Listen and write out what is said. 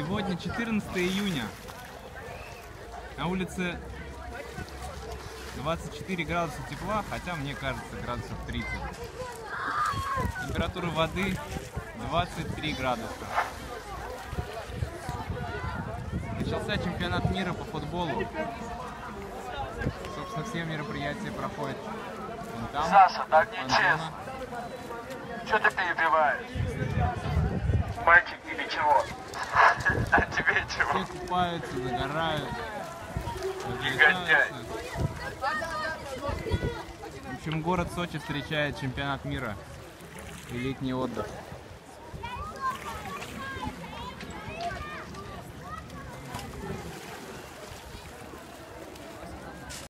Сегодня 14 июня, на улице 24 градуса тепла, хотя мне кажется градусов 30. Температура воды 23 градуса. Начался чемпионат мира по футболу. Собственно, все мероприятия проходят вон там. Саша, так нечестно. Чё ты перебиваешь? Мальчик или чего? А тебе чего? Все купаются, загорают. Негодяй. В общем, город Сочи встречает чемпионат мира и летний отдых.